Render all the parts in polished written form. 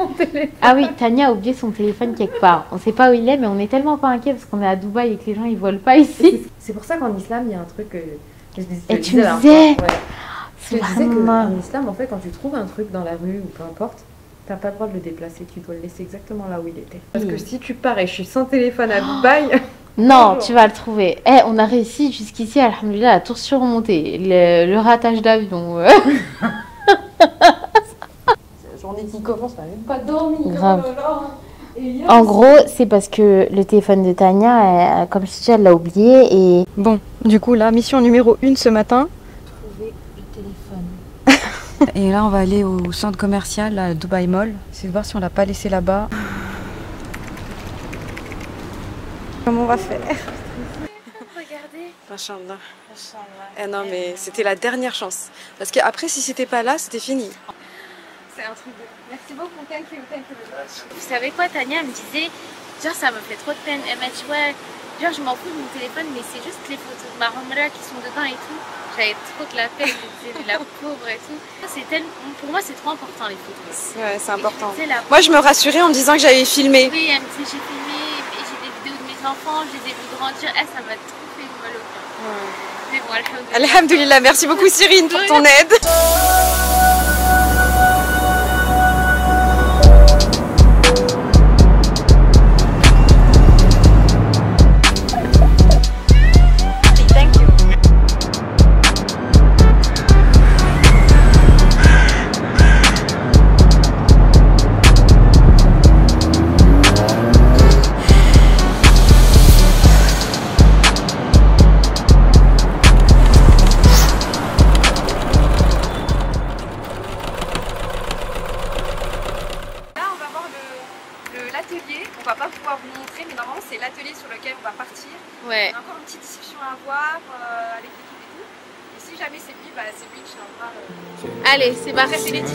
mon téléphone. Ah oui, Tania a oublié son téléphone quelque part. On ne sait pas où il est, mais on n'est tellement pas inquiet parce qu'on est à Dubaï et que les gens ils volent pas ici. C'est pour ça qu'en islam, il y a un truc que je disais. Et tu me disais. Je disais qu'en islam, en fait, quand tu trouves un truc dans la rue ou peu importe, t'as pas le droit de le déplacer, tu dois le laisser exactement là où il était. Parce que si tu pars et je suis sans téléphone à Dubaï... Non, tu vas le trouver. Eh, on a réussi jusqu'ici, alhamdoulilah, à tout surmonter. Le ratage d'avion. La journée qui commence, t'as même pas dormi. En gros, c'est parce que le téléphone de Tania, comme je disais, elle l'a oublié. Et bon, du coup, là, mission numéro 1 ce matin. Et là, on va aller au centre commercial, à Dubaï Mall. C'est de voir si on l'a pas laissé là-bas. Comment on va faire? Regardez. Machallah. Eh non, mais c'était la dernière chance. Parce qu'après, si c'était pas là, c'était fini. C'est un truc de... Merci beaucoup, thank you. Vous savez quoi, Tania me disait, genre, ça me fait trop de peine. Elle m'a dit, ouais, genre, je m'en fous de mon téléphone, mais c'est juste les photos de ma Umrah qui sont dedans et tout. J'avais trop de la peine, la pauvre et tout. Pour moi, c'est trop important les photos. Ouais, c'est important. Moi, je me rassurais en me disant que j'avais filmé. Oui, elle me disait j'ai filmé, j'ai des vidéos de mes enfants, je les ai vus grandir. Eh, ça m'a trop fait mal au cœur. Ouais. Mais bon, alhamdoulilah. Alhamdoulilah, merci beaucoup Cyrine pour ton aide. Allez, c'est parti.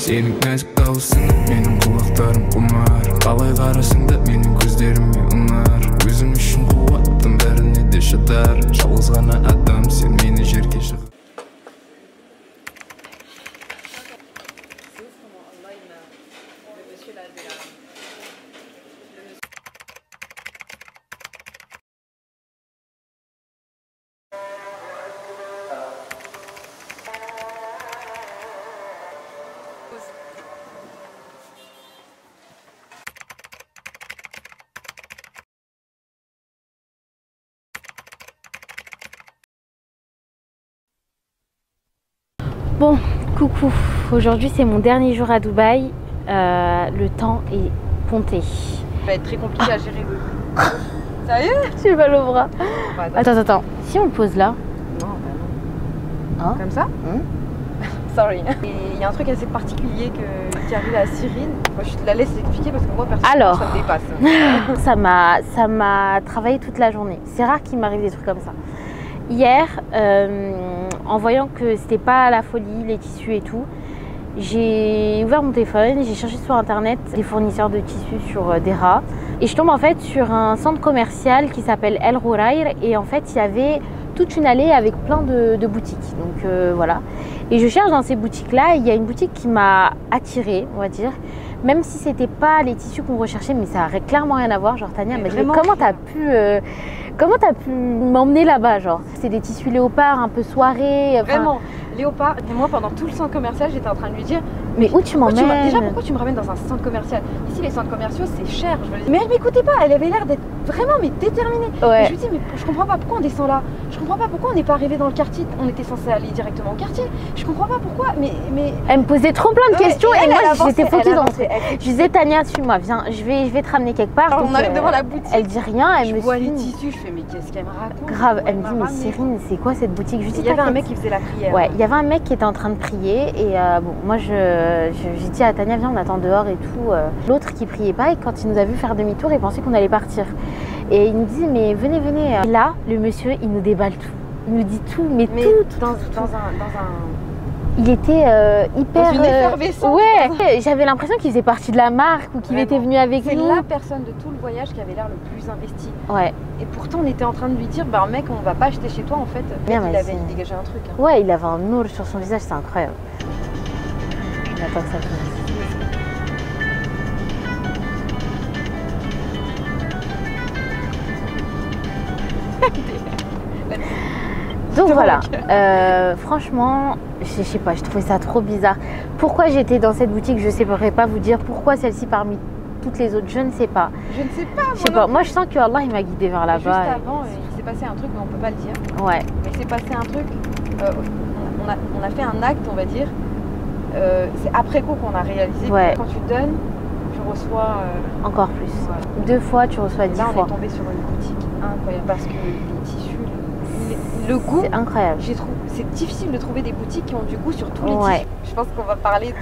Bon, coucou, aujourd'hui c'est mon dernier jour à Dubaï, le temps est compté. Ça va être très compliqué à gérer le... Sérieux? J'ai mal au bras. Attends, si on le pose là? Non, bah non. Hein? Comme ça? Sorry. Il y a un truc assez particulier qui arrive à Cyrine, moi, je te la laisse expliquer parce que moi personnellement ça me dépasse. Ça m'a travaillé toute la journée, c'est rare qu'il m'arrive des trucs comme ça. Hier, en voyant que c'était pas la folie, les tissus et tout, j'ai ouvert mon téléphone, j'ai cherché sur internet des fournisseurs de tissus sur Dera et je tombe en fait sur un centre commercial qui s'appelle El Rurair et en fait il y avait toute une allée avec plein de boutiques, donc voilà. Et je cherche dans ces boutiques là, il y a une boutique qui m'a attirée, on va dire, même si c'était pas les tissus qu'on recherchait, mais ça aurait clairement rien à voir. Genre Tania m'a dit comment t'as pu... Comment t'as pu m'emmener là-bas, genre? C'est des tissus léopard, un peu soirée... Vraiment, léopard. Et moi, pendant tout le centre commercial, j'étais en train de lui dire... Mais où tu m'emmènes? Déjà, pourquoi tu me ramènes dans un centre commercial? Ici, les centres commerciaux, c'est cher. Je veux dire. Mais elle m'écoutait pas. Elle avait l'air d'être vraiment déterminée. Ouais. Et je lui dis, mais je comprends pas pourquoi on descend là. Je comprends pas pourquoi on n'est pas arrivé dans le quartier. On était censé aller directement au quartier. Je comprends pas pourquoi, mais... Elle me posait trop plein de questions et moi, j'étais focus dans... Je disais, Tania, suis-moi, viens, je vais te ramener quelque part. Alors, on arrive devant la boutique. Elle dit rien, elle me suit. Mais qu'est-ce qu'elle me raconte? Grave, elle me dit, mais Cyrine, c'est quoi cette boutique? Il y avait un mec qui faisait la prière. Ouais, il y avait un mec qui était en train de prier et bon, moi j'ai dit à Tania, viens, on attend dehors et tout. L'autre qui priait pas et quand il nous a vu faire demi-tour, il pensait qu'on allait partir. Et il nous dit, mais venez. Et là, le monsieur, il nous déballe tout. Il nous dit tout, mais tout. Il était hyper... Dans une effervescence. Ouais, j'avais l'impression qu'il faisait partie de la marque ou qu'il était venu avec nous. C'est la personne de tout le voyage qui avait l'air le plus investi. Ouais. Et pourtant, on était en train de lui dire, bah mec, on va pas acheter chez toi en fait. Bien, il avait dégagé un truc. Hein. Ouais, il avait un noir sur son visage, c'est incroyable. On attend que ça finisse. Donc voilà, franchement, je sais pas, je trouvais ça trop bizarre. Pourquoi j'étais dans cette boutique, je ne saurais pas vous dire. Pourquoi celle-ci parmi toutes les autres, je ne sais pas. Je ne sais pas. Je sais pas. Moi, je sens que Allah il m'a guidée vers là-bas. Juste avant, il s'est passé un truc, mais on peut pas le dire. Ouais. Il s'est passé un truc. On a fait un acte, on va dire. C'est après coup qu'on a réalisé. Ouais. Que quand tu donnes, tu reçois encore plus. Voilà. 2 fois, tu reçois 10 fois. Là, on est tombé sur une boutique incroyable parce que les tissus. Le goût, c'est incroyable. C'est difficile de trouver des boutiques qui ont du goût sur tous les tissus. Je pense qu'on va parler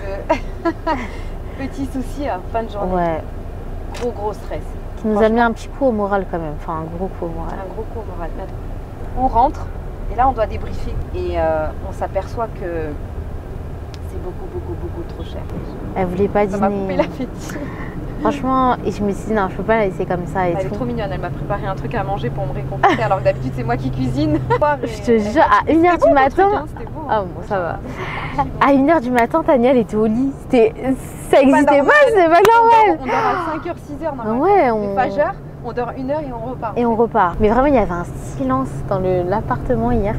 de petits soucis à fin de journée. Ouais. Gros stress. Qui nous a mis un petit coup au moral quand même. Enfin, un gros coup au moral. Un gros coup au moral. On rentre et là, on doit débriefer. Et on s'aperçoit que c'est beaucoup trop cher. Elle voulait pas dîner. Ça m'a coupé l'appétit. Franchement, et je me suis dit non, je peux pas la laisser comme ça. Et elle est trop mignonne, elle m'a préparé un truc à manger pour me réconforter alors que d'habitude c'est moi qui cuisine. Je te jure, à 1h du matin. Ah bon, ça va. À 1h du matin, Tania elle était au lit. Ça n'existait pas, c'est pas normal. On dort à 5h, 6h normalement. Ouais, on fâcheur, on dort 1h et on repart. Et on repart. Mais vraiment, il y avait un silence dans l'appartement hier,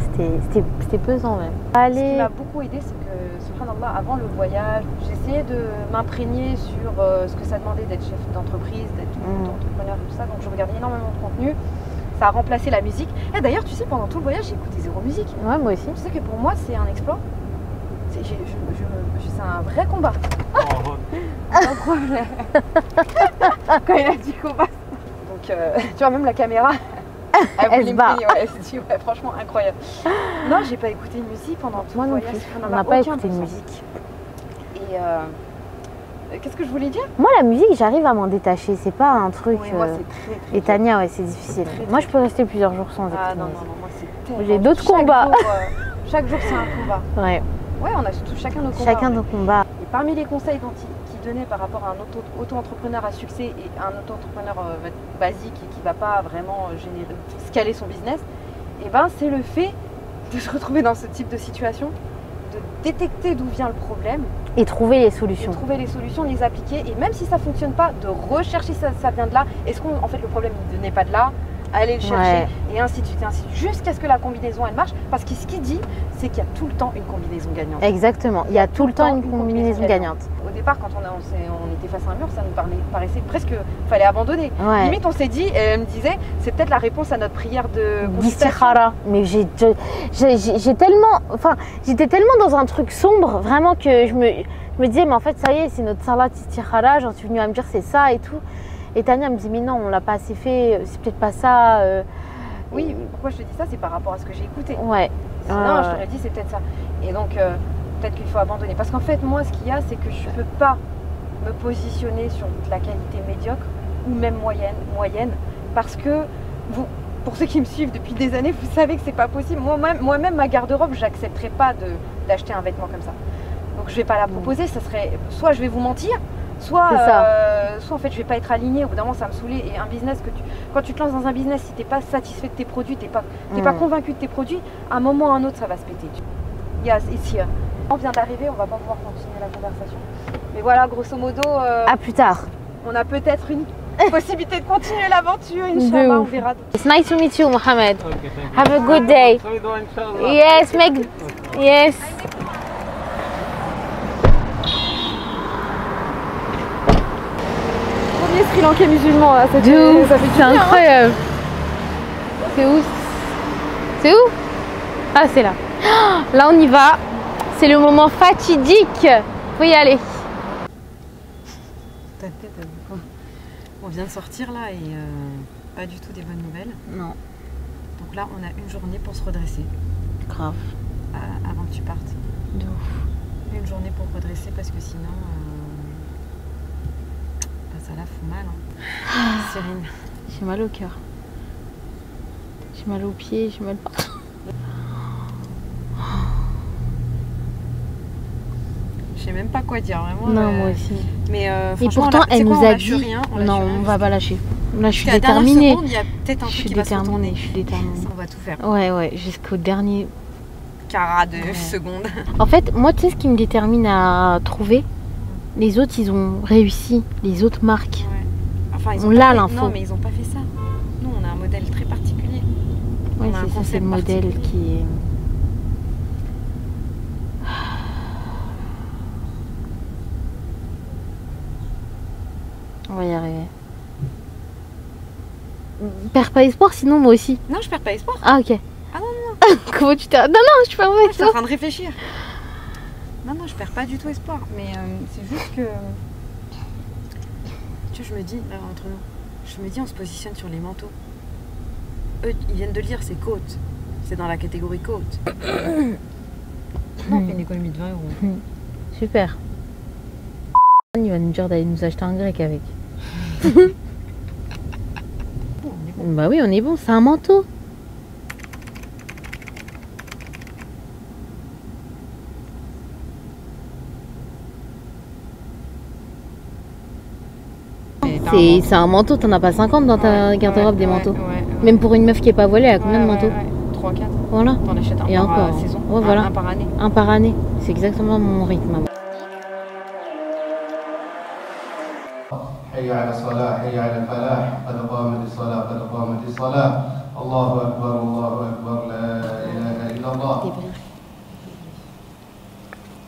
c'était pesant même. Ce qui m'a beaucoup aidé, c'est que avant le voyage, j'essayais de m'imprégner sur ce que ça demandait d'être chef d'entreprise, d'être entrepreneur et tout ça. Donc je regardais énormément de contenu. Ça a remplacé la musique. Et d'ailleurs, tu sais, pendant tout le voyage, j'ai écouté 0 musique. Ouais, moi aussi. Tu sais que pour moi, c'est un exploit. C'est un vrai combat. Un problème. Quand il a dit combat. Donc, tu vois, même la caméra. Elle se bat. Ouais, ouais, franchement incroyable. Non, j'ai pas écouté de musique pendant tout le voyage. On n'a pas écouté de musique. Et qu'est-ce que je voulais dire? Moi, la musique, j'arrive à m'en détacher. C'est pas un truc. Oui, moi, très, très, et Tania, ouais, c'est difficile. Moi, je peux rester plusieurs jours sans écouter. Ah non, non, non, moi, c'est terrible. J'ai d'autres combats. Chaque jour, c'est un combat. Ouais. Ouais, on a chacun nos combats. Chacun nos combats. Et parmi les conseils qui donnaient par rapport à un auto-entrepreneur à succès et un auto-entrepreneur basique et qui ne va pas vraiment scaler son business, et ben, c'est le fait de se retrouver dans ce type de situation, de détecter d'où vient le problème. Et trouver les solutions. Et trouver les solutions, les appliquer. Et même si ça ne fonctionne pas, de rechercher ça vient de là. Est-ce qu'en fait, le problème ne venait pas de là? Aller le chercher, ouais. Et ainsi de suite, jusqu'à ce que la combinaison elle marche, parce que ce qu'il dit, c'est qu'il y a tout le temps une combinaison gagnante. Exactement, il y a tout le temps une combinaison gagnante. Au départ, quand on était face à un mur, ça nous paraissait presque, fallait abandonner. Ouais. Limite, on s'est dit, elle me disait, c'est peut-être la réponse à notre prière de Istikhara. Mais j'ai tellement, enfin, j'étais tellement dans un truc sombre, vraiment que je me disais, mais en fait, ça y est, c'est notre salat Istikhara, j'en suis venue à me dire, c'est ça et tout. Et Tania me dit, mais non, on l'a pas assez fait, c'est peut-être pas ça. Oui, pourquoi je te dis ça, c'est par rapport à ce que j'ai écouté. Ouais. Sinon, je t'aurais dit, c'est peut-être ça. Et donc, peut-être qu'il faut abandonner. Parce qu'en fait, moi, ce qu'il y a, c'est que je ne peux pas me positionner sur de la qualité médiocre ou même moyenne. Parce que, pour ceux qui me suivent depuis des années, vous savez que c'est pas possible. Moi-même, ma garde-robe, je n'accepterais pas d'acheter un vêtement comme ça. Donc, je ne vais pas la proposer. Ça serait, soit je vais vous mentir, soit en fait je vais pas être alignée, au bout d'un moment ça me saoulait. Et un business quand tu te lances dans un business, si t'es pas satisfait de tes produits, t'es pas convaincu de tes produits, à un moment ou à un autre ça va se péter. On vient d'arriver, on va pas pouvoir continuer la conversation. Mais voilà, grosso modo, à plus tard. On a peut-être une possibilité de continuer l'aventure, Inch'Allah, on verra. It's nice to meet you, Mohamed. Okay, have a good day. Yes, yes. Sri Lankais musulman, là, c'est incroyable. Hein. C'est où? C'est où? Ah, c'est là. Là, on y va. C'est le moment fatidique. Faut y aller. Ta tête, elle veut quoi? On vient de sortir là et pas du tout des bonnes nouvelles. Non. Donc là, on a une journée pour se redresser. Grave. Avant que tu partes. De ouf. Une journée pour redresser parce que sinon. Ça la fout mal, hein. Cyrine. J'ai mal au cœur. J'ai mal aux pieds, j'ai mal partout. Je sais même pas quoi dire, vraiment. Non, moi aussi. Mais franchement, et pourtant, elle nous a dit, non, on va pas lâcher. Là, je suis déterminée. Il y a peut-être un truc qui va se retourner. Je suis déterminée. On va tout faire. Ouais, ouais, jusqu'au dernier carat de seconde. En fait, moi, tu sais ce qui me détermine à trouver? Les autres, ils ont réussi, les autres marques. Ouais. Enfin, on l'a l'info. Non, mais ils n'ont pas fait ça. Nous, on a un modèle très particulier. Oui, c'est ça, c'est le modèle qui est... On va y arriver. Perds pas espoir, sinon moi aussi. Non, je perds pas espoir. Ah, ok. Ah non, non, non. Comment tu t'es... Non, non, je suis pas mauvaise. Je suis en train de réfléchir. Non, non, je perds pas du tout espoir. Mais c'est juste que... Tu vois, je me dis, là, entre nous, je me dis, on se positionne sur les manteaux. Eux, ils viennent de le dire, c'est côte. C'est dans la catégorie côte. Non, on fait une économie de 20 euros. Super. Il va nous dire d'aller nous acheter un grec avec. Bah oui, on est bon, c'est un manteau. C'est un manteau, t'en as pas 50 dans ta garde-robe des manteaux. Ouais. Même pour une meuf qui est pas voilée, elle a combien de manteaux? 3-4. Voilà. T'en achètes un par saison. Ouais, voilà. Un par année. Un par année. C'est exactement mon rythme. حي على الصلاة حي على الفلاح قد قامت الصلاة قد قامت الصلاة الله أكبر لا إله إلا الله.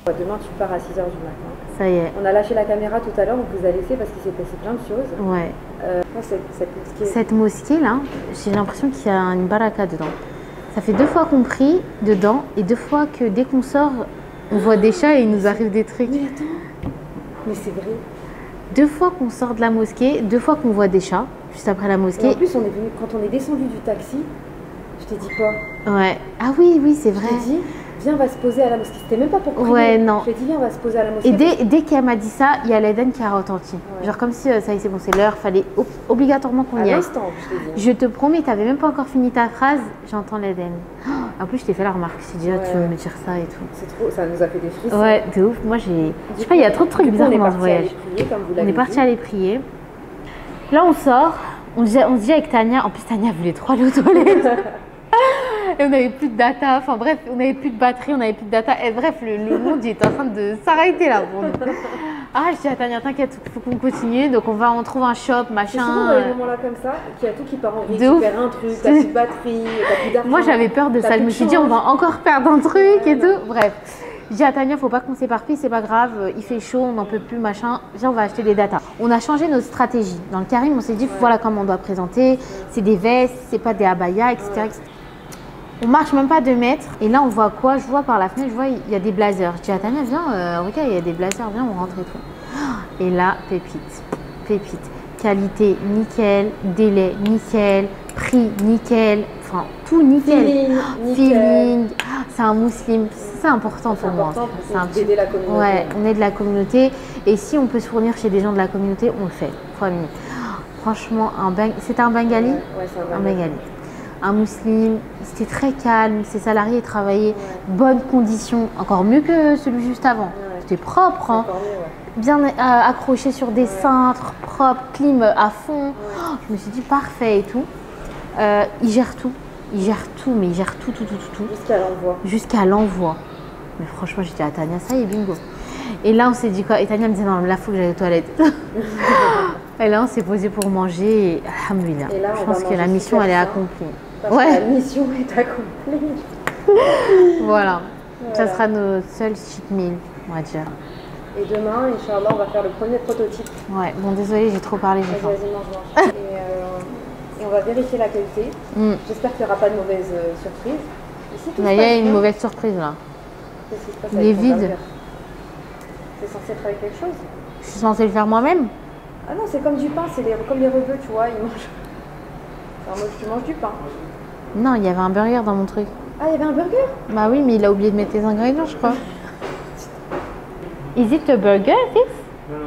Demain tu pars à 6h du matin. Ça y est. On a lâché la caméra tout à l'heure, on vous a laissé parce qu'il s'est passé plein de choses. Ouais. Cette mosquée là, j'ai l'impression qu'il y a une baraka dedans. Ça fait 2 fois qu'on prie dedans et 2 fois que dès qu'on sort, on voit des chats et il nous arrive des trucs. Mais attends, mais c'est vrai. 2 fois qu'on sort de la mosquée, 2 fois qu'on voit des chats, juste après la mosquée. Et en plus, on est venu, quand on est descendu du taxi, je t'ai dit quoi? Ouais. Ah oui, oui, c'est vrai. Je t'ai dit, viens, on va se poser à la mosquée. C'était même pas pour prier. Ouais, non. Je t'ai dit, viens, on va se poser à la mosquée. Et dès qu'elle m'a dit ça, il y a l'Eden qui a retenti. Ouais. Genre comme si ça y est, c'est bon, c'est l'heure, fallait obligatoirement qu'on y aille. À l'instant, je t'ai dit. Je te promets, t'avais même pas encore fini ta phrase, j'entends l'Eden. En plus, je t'ai fait la remarque. Je t'ai dit, tu veux me dire ça et tout. C'est trop, ça nous a fait des frissons. Ouais, de ouf. Moi, j'ai. Je sais pas, il y a trop de trucs bizarres dans ce voyage. On est parti aller prier. Là, on sort. On se dit avec Tania. En plus, Tania voulait trop aller aux toilettes. Et on n'avait plus de data. Enfin, bref, on n'avait plus de batterie, on n'avait plus de data. Et bref, le monde il était en train de s'arrêter là pour nous. Ah, je dis à Tania, t'inquiète, il faut qu'on continue. Donc, on trouve un shop, machin. C'est souvent dans les moments là comme ça qu'il y a tout qui part en vrille. Tu perds un truc, t'as plus de batterie, t'as plus d'argent. Moi, j'avais peur de ça. Je me suis dit, on va encore perdre un truc et tout. Bref. Je dis à Tania, faut pas qu'on s'éparpille, c'est pas grave. Il fait chaud, on n'en peut plus, machin. Viens, on va acheter des datas. On a changé nos stratégies. Dans le Karim, on s'est dit, voilà comment on doit présenter. C'est des vestes, c'est pas des abayas, etc. etc. On marche même pas 2 mètres. Et là, on voit quoi? Je vois par la fenêtre, je vois, il y a des blazers. Je dis à Tania, viens, regarde, il y a des blazers, viens, on rentre et tout. Et là, pépite, pépite. Qualité, nickel. Délai, nickel. Prix, nickel. Enfin, tout nickel. Feeling. C'est un musulman. C'est important pour moi. C'est important d'aider la communauté. Ouais, on est de la communauté. Et si on peut se fournir chez des gens de la communauté, on le fait. Promis. Franchement, c'était un Bengali? Ouais, c'est un Bengali. Un musulman, c'était très calme, ses salariés travaillaient, bonnes conditions, encore mieux que celui juste avant. Ouais. C'était propre, hein. Bien accroché sur des cintres, propre, clim à fond. Ouais. Oh, je me suis dit parfait et tout. Il gère tout, mais il gère tout. Jusqu'à l'envoi. Jusqu'à l'envoi. Mais franchement, j'étais à Tania, ça y est, bingo. Et là, on s'est dit quoi? Et Tania me disait non, mais là, il faut que j'aille aux toilettes. Et là, on s'est posé pour manger et alhamdoulilah. Je pense que la mission, elle est accomplie. Ouais. La mission est accomplie. Voilà. Ça sera notre seul cheat meal, on va dire. Et demain, Inch'Allah, on va faire le premier prototype. Ouais, bon, désolé, j'ai trop parlé. Vas-y, mange. Et on va vérifier la qualité. J'espère qu'il n'y aura pas de mauvaise surprise. Ici, tout il y a une mauvaise surprise là. Qu'est-ce qui se passe? Il est vide. C'est censé être avec quelque chose? Je suis censée le faire moi-même? Ah non, c'est comme du pain, c'est comme les rebeux, tu vois, ils mangent. Enfin, moi, tu manges du pain. Non, il y avait un burger dans mon truc. Ah, il y avait un burger? Bah oui, mais il a oublié de mettre les ingrédients, je crois. Is it a burger, this? Non,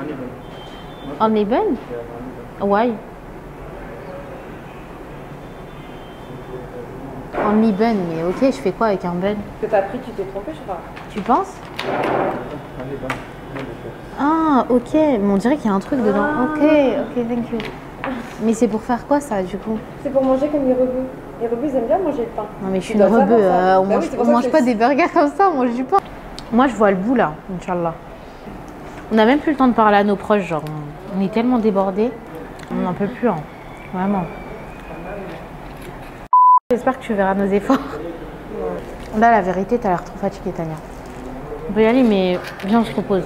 non. Only bun. Only bun? Why? Only bun, mais ok, je fais quoi avec un bun? Que t'as pris, tu t'es trompé, je crois. Tu penses? Only bun. Ah, ok, mais on dirait qu'il y a un truc dedans. Ok, ok, thank you. Mais c'est pour faire quoi ça du coup? C'est pour manger comme les rebeux. Les rebeux, ils aiment bien manger le pain. Non, mais je suis une rebeu, on mange pas des burgers comme ça, on mange du pain. Moi, je vois le bout là, Inch'Allah. On n'a même plus le temps de parler à nos proches, genre. On est tellement débordés, on n'en peut plus, hein. Vraiment. J'espère que tu verras nos efforts. Ouais. Là, la vérité, t'as l'air trop fatiguée, Tania. On peut y aller, mais viens, on se repose.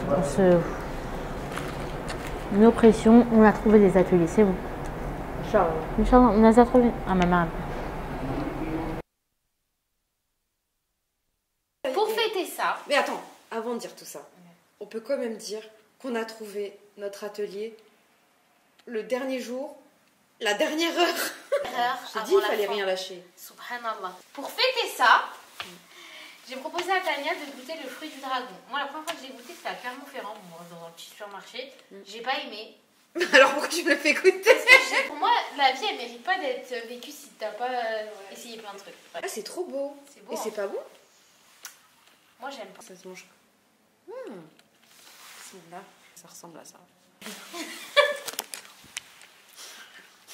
Nos pressions, on a trouvé des ateliers, c'est bon. Inch'Allah. Inch'Allah, on les a trouvés. Ah, ma mère. Pour fêter ça... Mais attends, avant de dire tout ça, on peut quand même dire qu'on a trouvé notre atelier le dernier jour, la dernière heure. Je t'ai dit, il fallait rien lâcher. Subhanallah. Pour fêter ça, j'ai proposé à Tania de goûter le fruit du dragon. Moi, la première fois que j'ai goûté, c'était à Clermont-Ferrand, dans un petit supermarché. J'ai pas aimé. Alors pourquoi tu me le fais goûter? Pour moi, la vie, elle mérite pas d'être vécue si t'as pas essayé plein de trucs. Ouais. Ah, c'est trop beau. C'est beau. Et hein, c'est pas bon? Moi, j'aime pas. Ça se mange. Là, ça ressemble à ça.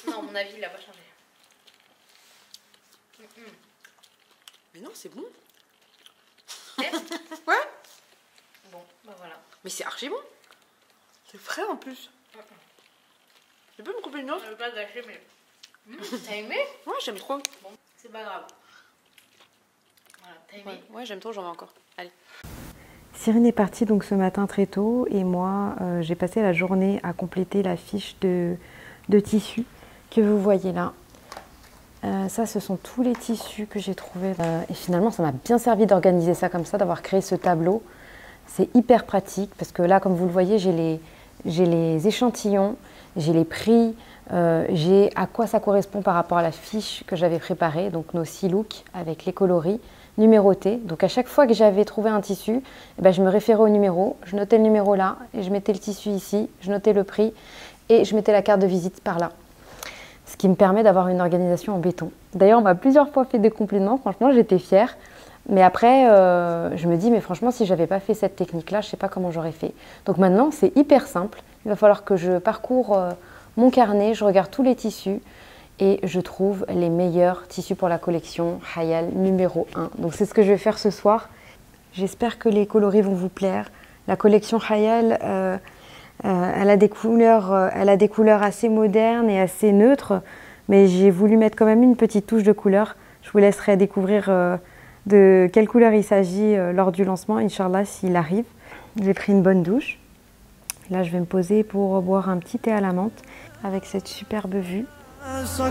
Non, mon avis, il a pas changé. Mais non, c'est bon. Ouais. Bon, bah voilà. Mais c'est archi bon. C'est frais en plus. Tu peux me couper une autre? Je veux pas gâcher, mais... T'as aimé? Ouais, j'aime trop. Bon, c'est pas grave. Voilà, t'as aimé? Ouais, j'aime trop, j'en veux encore. Allez. Cyrine est partie donc ce matin très tôt et moi, j'ai passé la journée à compléter la fiche de tissus que vous voyez là. Ça, ce sont tous les tissus que j'ai trouvés. Et finalement, ça m'a bien servi d'organiser ça comme ça, d'avoir créé ce tableau. C'est hyper pratique parce que là, comme vous le voyez, j'ai les échantillons, j'ai les prix, j'ai à quoi ça correspond par rapport à la fiche que j'avais préparée, donc nos 6 looks avec les coloris numérotés. Donc à chaque fois que j'avais trouvé un tissu, eh ben, je me référais au numéro, je notais le numéro là, et je mettais le tissu ici, je notais le prix et je mettais la carte de visite par là. Ce qui me permet d'avoir une organisation en béton. D'ailleurs, on m'a plusieurs fois fait des compliments, franchement, j'étais fière. Mais après, je me dis, mais franchement, si je n'avais pas fait cette technique-là, je ne sais pas comment j'aurais fait. Donc maintenant, c'est hyper simple. Il va falloir que je parcours mon carnet, je regarde tous les tissus et je trouve les meilleurs tissus pour la collection Hayal numéro 1. Donc c'est ce que je vais faire ce soir. J'espère que les coloris vont vous plaire. La collection Hayal... elle a des couleurs assez modernes et assez neutres, mais j'ai voulu mettre quand même une petite touche de couleur. Je vous laisserai découvrir de quelle couleur il s'agit lors du lancement, Inch'Allah, s'il arrive. J'ai pris une bonne douche. Là, je vais me poser pour boire un petit thé à la menthe avec cette superbe vue. Avant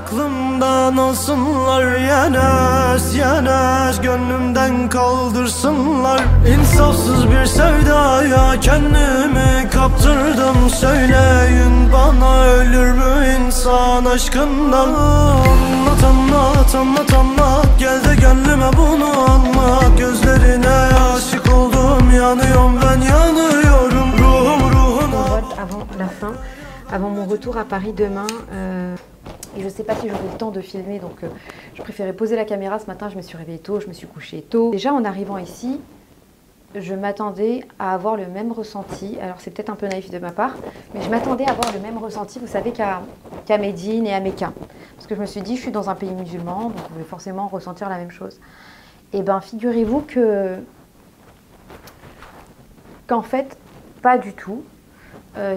la fin, avant mon retour à Paris demain, et je ne sais pas si j'aurai le temps de filmer, donc je préférais poser la caméra. Ce matin, je me suis réveillée tôt, je me suis couchée tôt. Déjà, en arrivant ici, je m'attendais à avoir le même ressenti. Alors, c'est peut-être un peu naïf de ma part, mais je m'attendais à avoir le même ressenti, vous savez, qu'à Médine et à Mecca. Parce que je me suis dit, je suis dans un pays musulman, donc je vais forcément ressentir la même chose. Et bien, figurez-vous qu'en fait, pas du tout.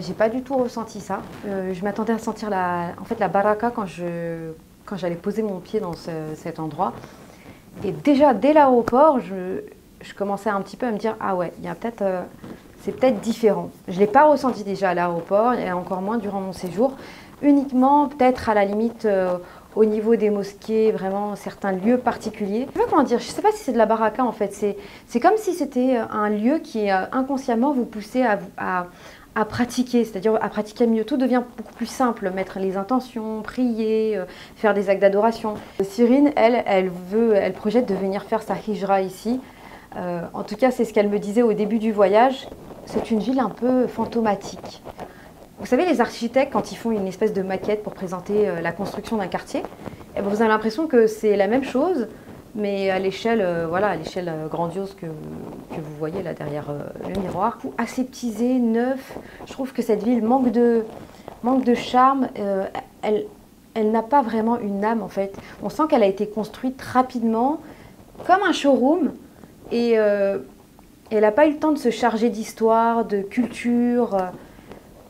J'ai pas du tout ressenti ça. Je m'attendais à sentir la baraka quand j'allais poser mon pied dans cet endroit. Et déjà, dès l'aéroport, je commençais un petit peu à me dire « Ah ouais, c'est peut-être différent ». Je ne l'ai pas ressenti déjà à l'aéroport, et encore moins durant mon séjour. Uniquement, peut-être à la limite, au niveau des mosquées, vraiment certains lieux particuliers. Je ne sais pas comment dire, je ne sais pas si c'est de la baraka en fait. C'est comme si c'était un lieu qui inconsciemment vous poussait à pratiquer, c'est-à-dire à pratiquer mieux. Tout devient beaucoup plus simple, mettre les intentions, prier, faire des actes d'adoration. Cyrine, elle projette de venir faire sa hijra ici. En tout cas, c'est ce qu'elle me disait au début du voyage. C'est une ville un peu fantomatique. Vous savez, les architectes, quand ils font une espèce de maquette pour présenter la construction d'un quartier, eh ben, vous avez l'impression que c'est la même chose, mais à l'échelle grandiose que vous voyez là derrière le miroir. Aseptisé, neuf, je trouve que cette ville manque de charme. Elle n'a pas vraiment une âme en fait. On sent qu'elle a été construite rapidement, comme un showroom, et elle n'a pas eu le temps de se charger d'histoire, de culture.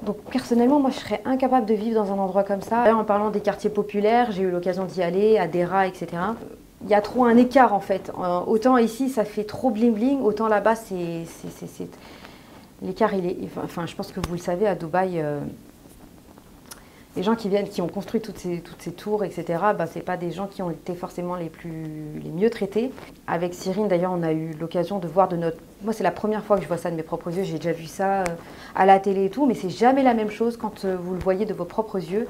Donc personnellement, moi je serais incapable de vivre dans un endroit comme ça. En parlant des quartiers populaires, j'ai eu l'occasion d'y aller, à Dera, etc. il y a trop un écart en fait. Autant ici ça fait trop bling bling, autant là-bas c'est... L'écart il est... Enfin je pense que vous le savez, à Dubaï, les gens qui viennent, qui ont construit toutes ces tours, etc., ben, ce n'est pas des gens qui ont été forcément les mieux traités. Avec Cyrine, d'ailleurs, on a eu l'occasion de voir de notre... Moi, c'est la première fois que je vois ça de mes propres yeux. J'ai déjà vu ça à la télé et tout, mais c'est jamais la même chose quand vous le voyez de vos propres yeux.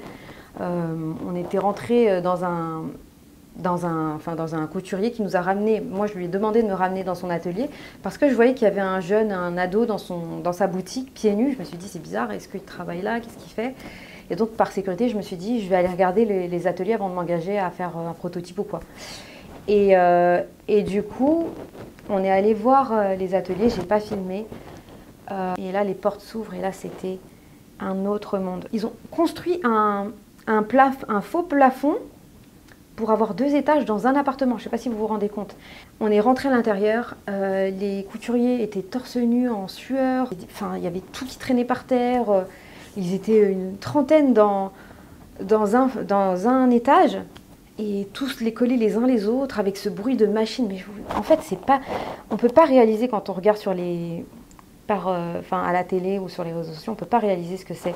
On était rentrés dans un couturier qui nous a ramenés. Moi, je lui ai demandé de me ramener dans son atelier parce que je voyais qu'il y avait un jeune, un ado dans sa boutique, pieds nus. Je me suis dit, c'est bizarre, est-ce qu'il travaille là? Qu'est-ce qu'il fait? Et donc, par sécurité, je me suis dit, je vais aller regarder les ateliers avant de m'engager à faire un prototype ou quoi. Et du coup, on est allé voir les ateliers, je n'ai pas filmé. Et là, les portes s'ouvrent et là, c'était un autre monde. Ils ont construit un faux plafond pour avoir 2 étages dans un appartement. Je ne sais pas si vous vous rendez compte. On est rentré à l'intérieur, les couturiers étaient torse nus, en sueur. Enfin, il y avait tout qui traînait par terre. Ils étaient une trentaine dans un étage et tous les collés les uns les autres avec ce bruit de machine. Mais en fait, c'est pas, on ne peut pas réaliser quand on regarde à la télé ou sur les réseaux sociaux, on ne peut pas réaliser ce que c'est.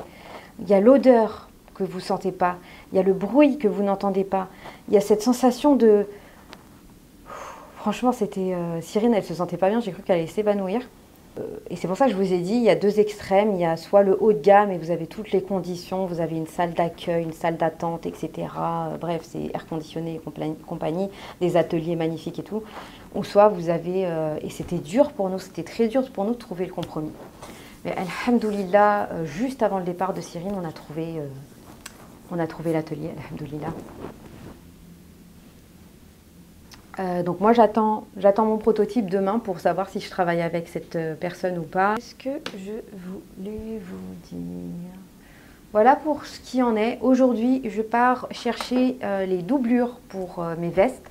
Il y a l'odeur que vous ne sentez pas, il y a le bruit que vous n'entendez pas, il y a cette sensation de... Franchement, c'était... Cyrine, elle ne se sentait pas bien, j'ai cru qu'elle allait s'évanouir. Et c'est pour ça que je vous ai dit, il y a 2 extrêmes, il y a soit le haut de gamme et vous avez toutes les conditions, vous avez une salle d'accueil, une salle d'attente, etc. Bref, c'est air conditionné et compagnie, des ateliers magnifiques et tout. Ou soit vous avez, et c'était dur pour nous, c'était très dur pour nous de trouver le compromis. Mais alhamdoulilah, juste avant le départ de Cyrine, on a trouvé l'atelier, alhamdoulilah. Donc moi j'attends mon prototype demain pour savoir si je travaille avec cette personne ou pas. Qu'est-ce que je voulais vous dire? Voilà pour ce qui en est. Aujourd'hui je pars chercher les doublures pour mes vestes.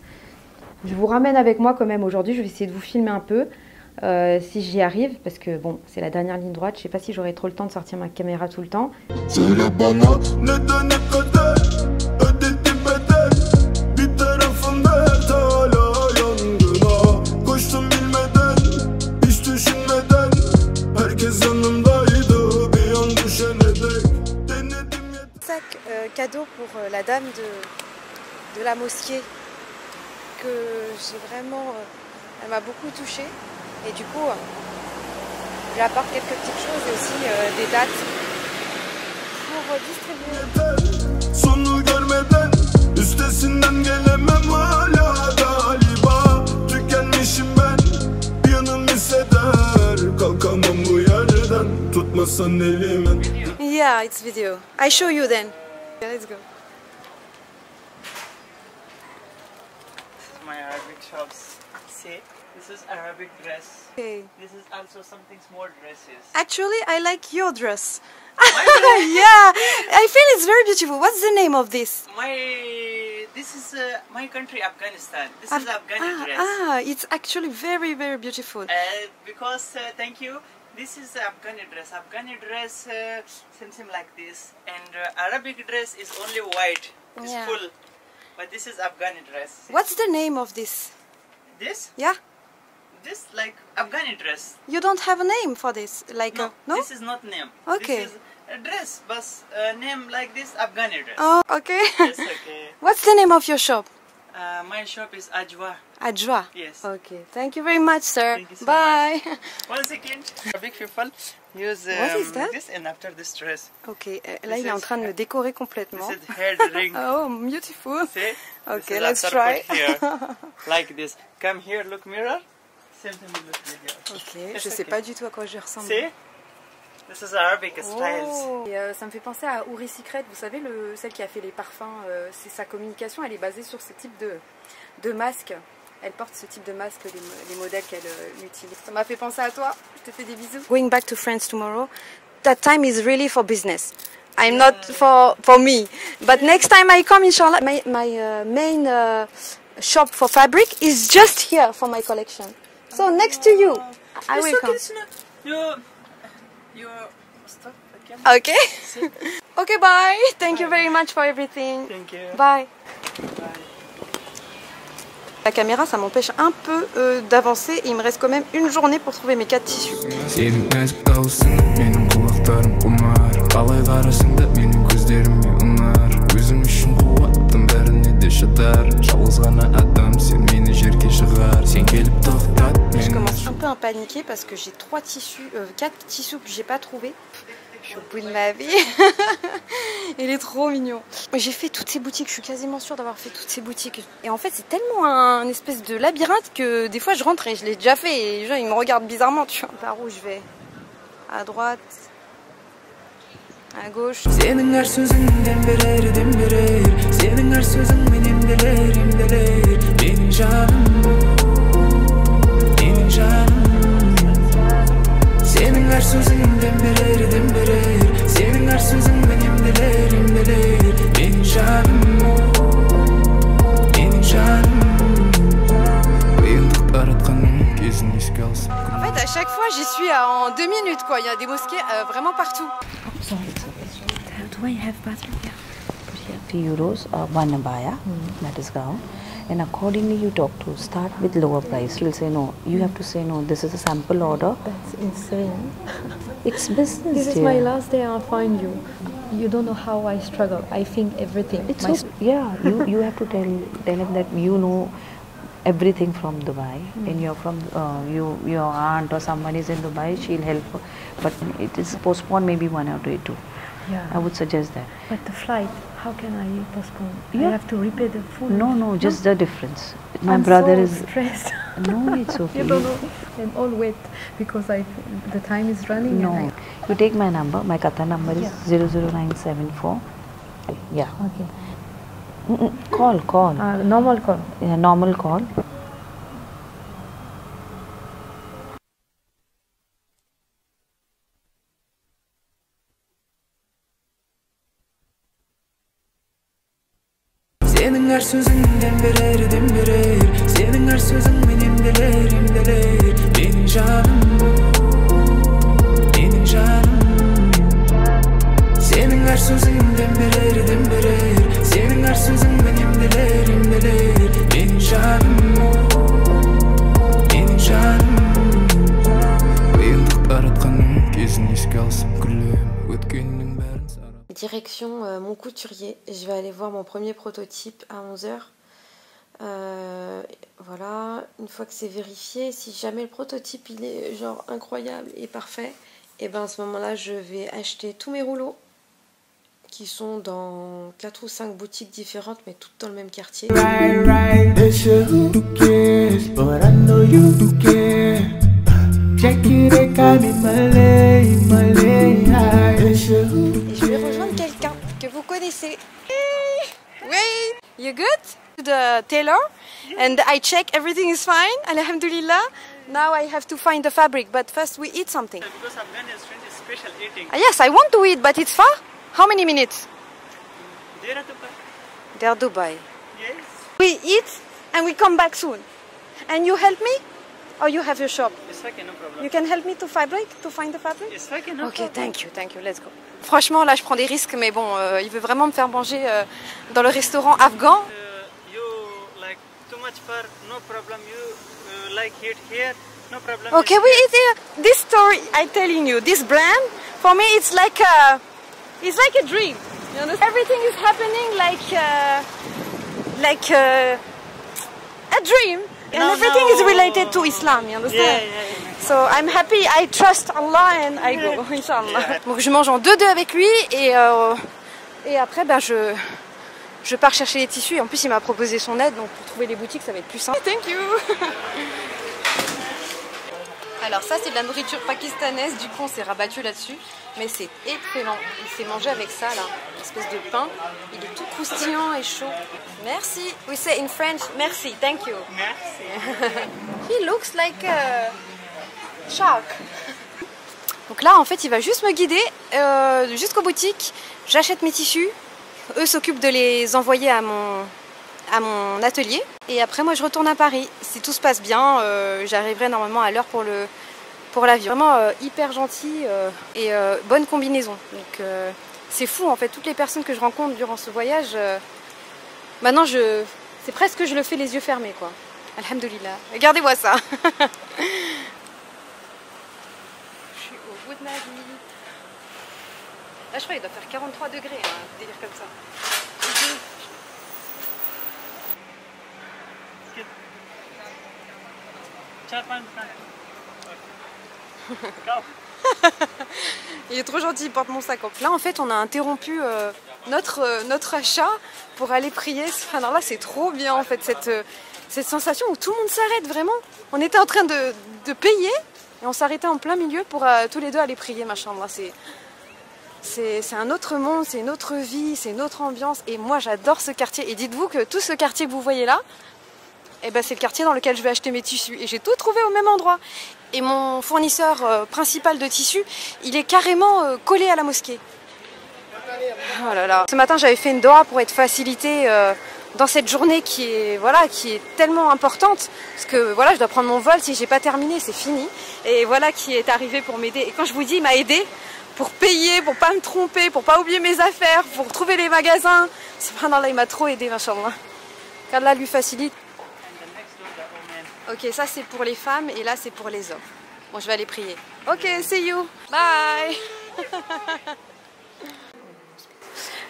Je vous ramène avec moi quand même aujourd'hui, je vais essayer de vous filmer un peu si j'y arrive. Parce que bon, c'est la dernière ligne droite, je sais pas si j'aurai trop le temps de sortir ma caméra tout le temps. C'est le bon nom, le donner côté. Cadeau pour la dame de la mosquée que j'ai vraiment, elle m'a beaucoup touchée et du coup je lui apporte quelques petites choses aussi, des dates pour distribuer. Yeah, it's video. I show you then. Yeah, let's go. This is my Arabic shops. See, this is Arabic dress. Okay. This is also something small dresses. Actually, I like your dress. Yeah, I feel it's very beautiful. What's the name of this? This is my country, Afghanistan. This is Afghani dress. Ah, it's actually very, very beautiful. Because thank you. This is Afghani dress something like this, and Arabic dress is only white, it's full, but this is Afghani dress. What's the name of this? This? Yeah. This like Afghani dress. You don't have a name for this? Like no, no? This is not name. Okay. This is a dress, but a name like this, Afghani dress. Oh, okay. Yes, okay. What's the name of your shop? My shop is Ajwa. Ajwa? Yes. Okay, thank you very much, sir. Thank you so much. Bye. Once again, big people use this and after this dress. Okay, là il est en train de le décorer complètement. This is hair ring. Oh, beautiful. See? Okay, let's try. Here. Like this. Come here, look mirror. Same thing with look mirror. Okay, yes, je sais pas du tout à quoi je ressemble. See? This is Arabic styles. Et ça me fait penser à Uri Secret, vous savez, celle qui a fait les parfums, sa communication, elle est basée sur ce type de masque. Elle porte ce type de masque, les modèles qu'elle utilise. Ça m'a fait penser à toi, je te fais des bisous. Going back to France tomorrow, that time is really for business. I'm not for me. But next time I come, inshallah, my main shop for fabric is just here for my collection. So next to you, I will come. You stop again. Okay. Okay, bye. Thank you very much for everything. Thank you. Bye. Bye. La caméra, ça m'empêche un peu d'avancer et il me reste quand même une journée pour trouver mes 4 tissus. Je commence un peu à paniquer parce que j'ai 4 tissus que j'ai pas trouvé. Je suis au bout de ma vie. Il est trop mignon. J'ai fait toutes ces boutiques, je suis quasiment sûre d'avoir fait toutes ces boutiques. Et en fait, c'est tellement un espèce de labyrinthe que des fois je rentre et je l'ai déjà fait. Et les gens, ils me regardent bizarrement, tu vois. Par où je vais? À droite, à gauche. En fait, à chaque fois, j'y suis en 2 minutes, quoi. Il y a des mosquées vraiment partout. And accordingly you talk to start with lower price. You'll say no. You have to say no. This is a sample order. That's insane. It's business. This is my last day. I'll find you. You don't know how I struggle. I think everything. It's so, yeah. You have to tell him that you know everything from Dubai, and you're from your aunt or someone is in Dubai. She'll help. But it is postponed maybe 1 or 2 days. Yeah. I would suggest that. But the flight. How can I postpone? Yeah. I have to repay the food. No, just the difference. My brother is stressed. No, it's okay. You don't know. I'm all wet because the time is running. No, you take my number. My Qatar number is 00974. Yeah. Okay. Call. Normal call. Yeah, normal call. Direction mon couturier, je vais aller voir mon premier prototype à 11 h. Voilà, une fois que c'est vérifié, si jamais le prototype il est genre incroyable et parfait, et ben à ce moment là je vais acheter tous mes rouleaux qui sont dans 4 ou 5 boutiques différentes mais toutes dans le même quartier. Je vais rejoindre quelqu'un que vous connaissez. Wait, you good? To the tailor, and I check everything is fine. Alhamdulillah. Now I have to find the fabric, but first we eat something. Because Afghanistan is special eating. Yes, I want to eat, but it's far. How many minutes? Dera Dubai. Dera Dubai. Yes. We eat and we come back soon. And you help me? Oh, you have your shop. Yes, okay, no problem. You can help me to find the fabric? Yes, okay, no problem. Okay, thank you, let's go. Franchement, là, je prends des risques, mais bon, il veut vraiment me faire manger dans le restaurant afghan. You like too much far, no problem. You like it here, no problem. Okay, we eat here. This story, I'm telling you, this brand, for me, it's like a dream. You understand? Everything is happening like a dream. And no, everything is related to Islam, you understand? Yeah. So I'm happy, I trust Allah and I go, inshallah. Yeah. Donc je mange en 2-2 avec lui et après ben, je pars chercher les tissus. Et en plus il m'a proposé son aide, donc pour trouver les boutiques ça va être plus simple. Thank you. Alors ça c'est de la nourriture pakistanaise, du coup on s'est rabattu là-dessus. Mais c'est excellent, il s'est mangé avec ça là, une espèce de pain. Il est tout croustillant et chaud. Merci. We say in French, merci, thank you. Merci. He looks like a shark. Donc là en fait il va juste me guider jusqu'aux boutiques. J'achète mes tissus. Eux s'occupent de les envoyer à mon atelier. Et après moi je retourne à Paris. Si tout se passe bien, j'arriverai normalement à l'heure pour l'avion. Vraiment hyper gentil et bonne combinaison. Donc c'est fou en fait, toutes les personnes que je rencontre durant ce voyage, maintenant c'est presque que je le fais les yeux fermés quoi. Alhamdoulilah. Regardez-moi ça. Je suis au bout de ma vie. Là, je crois qu'il doit faire 43 degrés, hein, délire comme ça. Il est trop gentil, il porte mon sac. Là en fait on a interrompu notre achat pour aller prier. Enfin, alors là c'est trop bien en fait cette sensation où tout le monde s'arrête vraiment. On était en train de payer et on s'arrêtait en plein milieu pour tous les deux aller prier machin. Là c'est un autre monde, c'est une autre vie, c'est une autre ambiance et moi j'adore ce quartier. Et dites-vous que tout ce quartier que vous voyez là, eh ben, c'est le quartier dans lequel je vais acheter mes tissus et j'ai tout trouvé au même endroit. Et mon fournisseur principal de tissus, il est carrément collé à la mosquée. Oh là là. Ce matin, j'avais fait une doha pour être facilitée dans cette journée qui est tellement importante. Parce que voilà, je dois prendre mon vol, si j'ai pas terminé, c'est fini. Et voilà qui est arrivé pour m'aider. Et quand je vous dis, il m'a aidé pour payer, pour pas me tromper, pour pas oublier mes affaires, pour trouver les magasins. Subhanallah, il m'a trop aidé, machallah. Car là, lui facilite. Ok, ça c'est pour les femmes et là c'est pour les hommes. Bon, je vais aller prier. Ok, see you. Bye.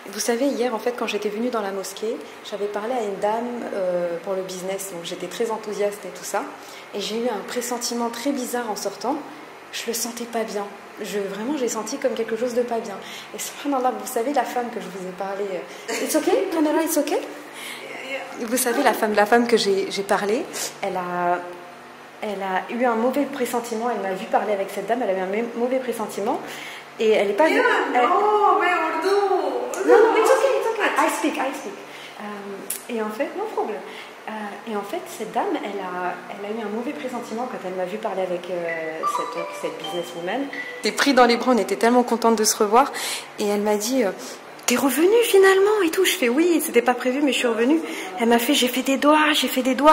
Vous savez, hier en fait, quand j'étais venue dans la mosquée, j'avais parlé à une dame pour le business, donc j'étais très enthousiaste et tout ça. Et j'ai eu un pressentiment très bizarre en sortant. Je le sentais pas bien. Vraiment, j'ai senti comme quelque chose de pas bien. Et subhanallah, vous savez, la femme que je vous ai parlé. It's okay, Tania, it's okay. Vous savez, la femme que j'ai parlé, elle a eu un mauvais pressentiment. Elle m'a vu parler avec cette dame, elle a eu un mauvais pressentiment. Et elle n'est pas venue. Non, it's okay, it's okay. I speak. Et en fait, non problème. Et en fait, cette dame, elle a eu un mauvais pressentiment quand elle m'a vu parler avec cette businesswoman. T'es pris dans les bras, on était tellement contente de se revoir. Et elle m'a dit... T'es revenue finalement et tout. Je fais oui, c'était pas prévu, mais je suis revenue. Elle m'a fait, j'ai fait des doigts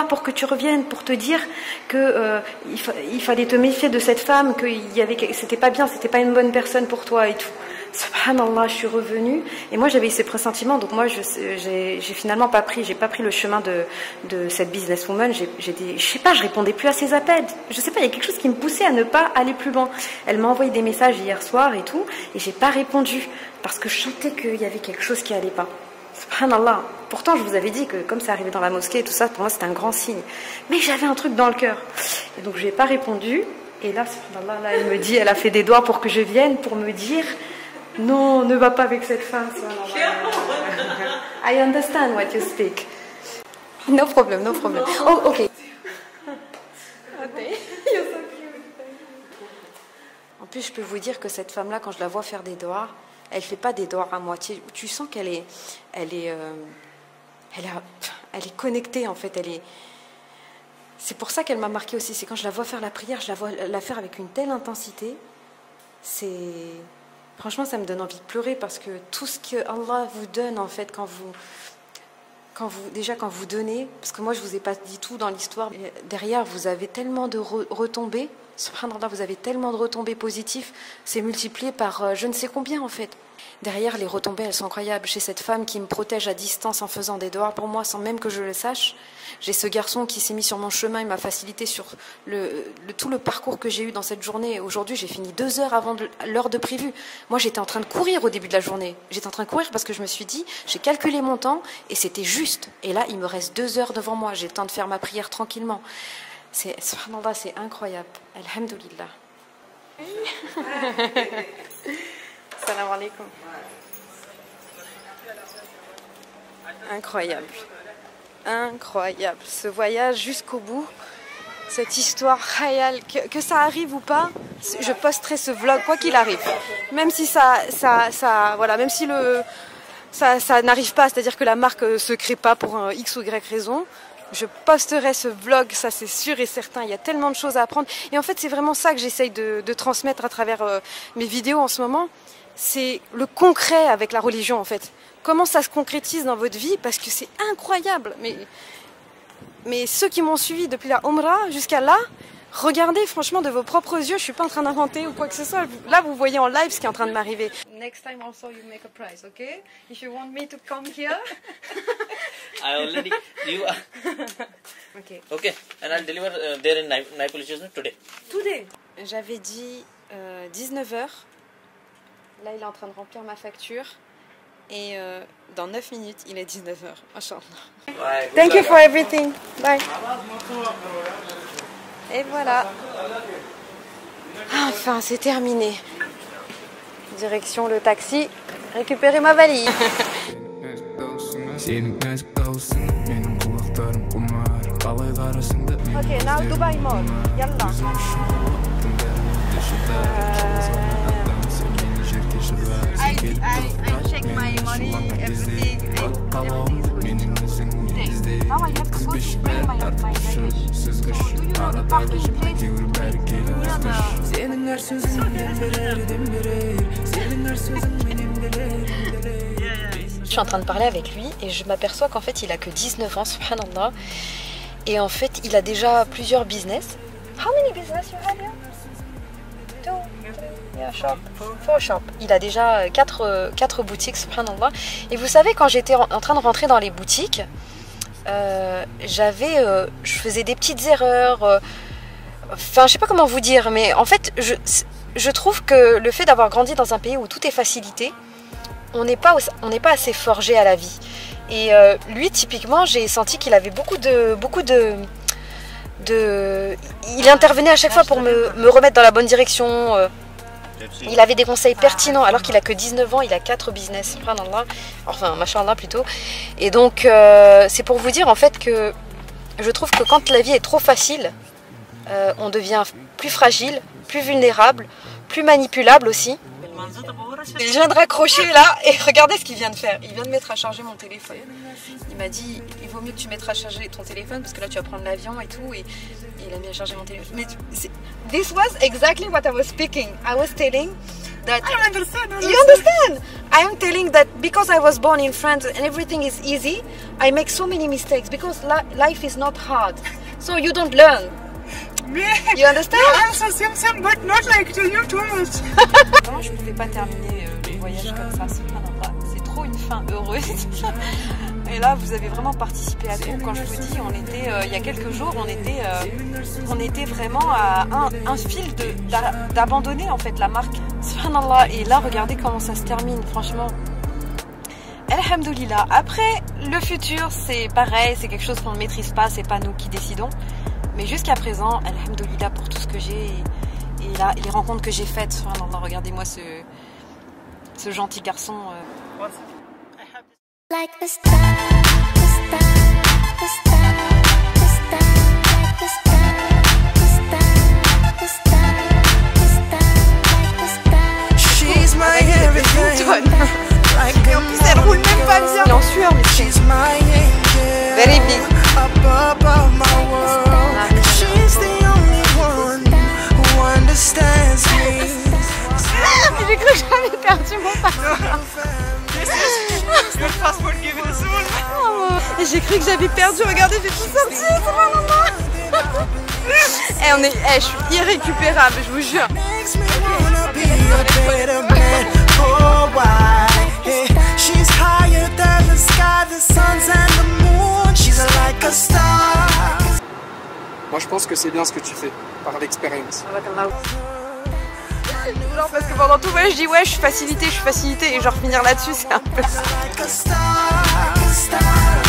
pour que tu reviennes, pour te dire que il fallait te méfier de cette femme, que c'était pas bien, c'était pas une bonne personne pour toi et tout. Subhanallah, je suis revenue et moi j'avais eu ces pressentiments, donc moi j'ai finalement pas pris, le chemin de cette businesswoman. Je sais pas, je répondais plus à ses appels. Je sais pas, il y a quelque chose qui me poussait à ne pas aller plus loin. Elle m'a envoyé des messages hier soir et tout, et j'ai pas répondu parce que je sentais qu'il y avait quelque chose qui allait pas. Subhanallah. Pourtant, je vous avais dit que comme ça arrivait dans la mosquée et tout ça, pour moi c'était un grand signe. Mais j'avais un truc dans le cœur, et donc j'ai pas répondu. Et là, subhanallah, là, elle me dit, elle a fait des doigts pour que je vienne, pour me dire. Non, ne va pas avec cette femme. I understand what you speak. No problem, no problem. Oh, ok. En plus, je peux vous dire que cette femme-là, quand je la vois faire des doigts, elle fait pas des doigts à moitié. Tu sens qu'elle est, elle est connectée en fait. Elle est. C'est pour ça qu'elle m'a marquée aussi. C'est quand je la vois faire la prière, je la vois la faire avec une telle intensité. C'est. Franchement, ça me donne envie de pleurer parce que tout ce que Allah vous donne, en fait, quand vous donnez, parce que moi, je ne vous ai pas dit tout dans l'histoire, derrière, vous avez tellement de retombées, subhanallah, vous avez tellement de retombées positives, c'est multiplié par je ne sais combien, en fait. Derrière, les retombées, elles sont incroyables. J'ai cette femme qui me protège à distance en faisant des doigts pour moi, sans même que je le sache. J'ai ce garçon qui s'est mis sur mon chemin, il m'a facilité sur tout le parcours que j'ai eu dans cette journée. Aujourd'hui, j'ai fini 2 heures avant l'heure de prévu. Moi, j'étais en train de courir au début de la journée. J'étais en train de courir parce que je me suis dit, j'ai calculé mon temps et c'était juste. Et là, il me reste 2 heures devant moi. J'ai le temps de faire ma prière tranquillement. C'est incroyable. Alhamdoulilah. Salam alaikum. Incroyable. Incroyable. Ce voyage jusqu'au bout, cette histoire Hayal, que ça arrive ou pas, je posterai ce vlog quoi qu'il arrive. Même si voilà, même si ça n'arrive pas, c'est-à-dire que la marque se crée pas pour un X ou Y raison. Je posterai ce vlog, ça c'est sûr et certain, il y a tellement de choses à apprendre. Et en fait, c'est vraiment ça que j'essaye de transmettre à travers mes vidéos en ce moment. C'est le concret avec la religion en fait. Comment ça se concrétise dans votre vie, parce que c'est incroyable. Mais ceux qui m'ont suivi depuis la Umrah jusqu'à là, regardez franchement de vos propres yeux, je suis pas en train d'inventer ou quoi que ce soit. Là vous voyez en live ce qui est en train de m'arriver. Next time also you make a price, okay? If you want me to come here, I already you. Okay. And I'll deliver there in Naipoli station today. Today. J'avais dit 19h. Là, il est en train de remplir ma facture. Et dans 9 minutes, il est 19h. Machallah. Thank you for everything. Bye. Et voilà. Enfin, c'est terminé. Direction le taxi. Récupérer ma valise. Ok, now Dubaï Mall. Yalla. I check my money, everything. Now I have to go to pay my money. Je suis en train de parler avec lui et je m'aperçois qu'en fait il a que 19 ans, subhanallah. Et en fait il a déjà plusieurs business. How many business you have here? Shop. Il a déjà 4 boutiques, subhanallah. Et vous savez, quand j'étais en train de rentrer dans les boutiques, je faisais des petites erreurs. Enfin, je sais pas comment vous dire, mais en fait, je trouve que le fait d'avoir grandi dans un pays où tout est facilité, on n'est pas assez forgé à la vie. Et lui, typiquement, j'ai senti qu'il avait beaucoup de il intervenait à chaque fois pour me remettre dans la bonne direction. Il avait des conseils pertinents alors qu'il a que 19 ans, il a 4 business, enfin machallah plutôt. Et donc c'est pour vous dire en fait que je trouve que quand la vie est trop facile, on devient plus fragile, plus vulnérable, plus manipulable aussi. Il vient de raccrocher là et regardez ce qu'il vient de faire. Il vient de mettre à charger mon téléphone. Il m'a dit il vaut mieux que tu mettes à charger ton téléphone parce que là tu vas prendre l'avion et tout. Et il a mis à charger mon téléphone. Mais this was exactly what I was speaking. I was telling that I understand. You understand? I am telling that because I was born in France and everything is easy, I make so many mistakes because life is not hard. So you don't learn. You understand? I'm so Simpson, but not like to you too much. Vraiment, je pouvais pas terminer le voyage comme ça. C'est trop une fin heureuse. Et là, vous avez vraiment participé à tout. Quand je vous dis, on était il y a quelques jours, on était vraiment à un fil d'abandonner en fait la marque. Subhanallah. Et là, regardez comment ça se termine. Franchement. Alhamdoulilah. Après, le futur, c'est pareil. C'est quelque chose qu'on ne maîtrise pas. C'est pas nous qui décidons. Mais jusqu'à présent, alhamdoulilah pour tout ce que j'ai et là, les rencontres que j'ai faites. Enfin, regardez-moi ce gentil garçon. Elle roule même pas bien. Il en sueur, mais she's my angel. Very big. J'ai cru que j'avais perdu mon passeport. J'ai cru que j'avais perdu, regardez, j'ai tout sorti, c'est mon maman. Je suis irrécupérable, je vous jure. Moi je pense que c'est bien ce que tu fais, par l'expérience. Parce que pendant tout le voyage, je dis ouais, je suis facilité, et genre finir là-dessus, c'est un peu ça.